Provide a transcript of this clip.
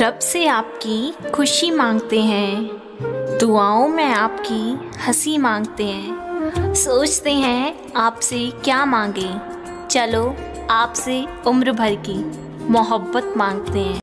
रब से आपकी खुशी मांगते हैं, दुआओं में आपकी हंसी मांगते हैं। सोचते हैं आपसे क्या मांगे, चलो आपसे उम्र भर की मोहब्बत मांगते हैं।